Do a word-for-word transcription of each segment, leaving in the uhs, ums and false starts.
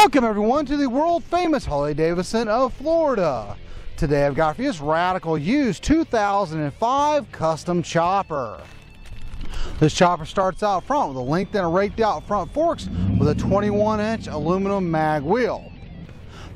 Welcome everyone to the world famous Harley-Davidson of Florida. Today I've got for you this radical used two thousand five custom chopper. This chopper starts out front with a length and a raked out front forks with a twenty-one inch aluminum mag wheel.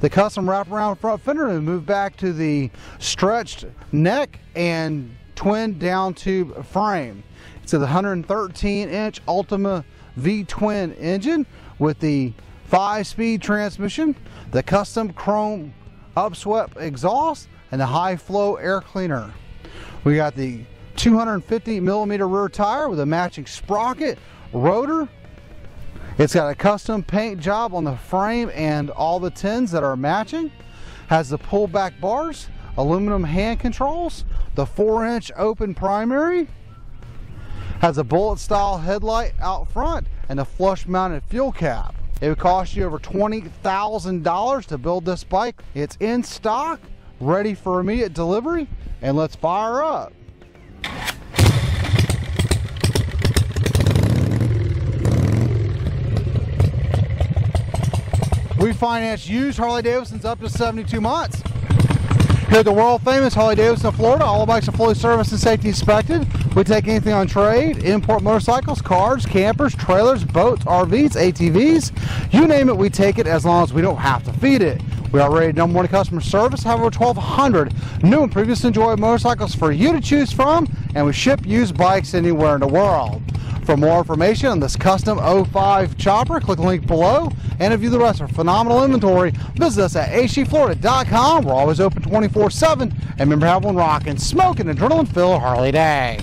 The custom wraparound front fender is moved back to the stretched neck and twin down tube frame. It's a one hundred thirteen inch Ultima V-twin engine with the five-speed transmission, the custom chrome upswept exhaust, and the high-flow air cleaner. We got the two hundred fifty millimeter rear tire with a matching sprocket rotor. It's got a custom paint job on the frame and all the tins that are matching. Has the pullback bars, aluminum hand controls, the four inch open primary. Has a bullet-style headlight out front and a flush-mounted fuel cap. It would cost you over twenty thousand dollars to build this bike. It's in stock, ready for immediate delivery, and let's fire up. We finance used Harley-Davidsons up to seventy-two months. Here at the world-famous Harley-Davidson of Florida, all the bikes are fully serviced and safety inspected. We take anything on trade, import motorcycles, cars, campers, trailers, boats, R Vs, A T Vs, you name it, we take it as long as we don't have to feed it. We are rated number one in customer service, have over twelve hundred new and previously enjoyed motorcycles for you to choose from, and we ship used bikes anywhere in the world. For more information on this custom oh five chopper, click the link below, and to view the rest of our phenomenal inventory, visit us at H D Florida dot com. We're always open twenty-four seven, and remember, have one rockin', smokin', adrenaline-filled Harley day.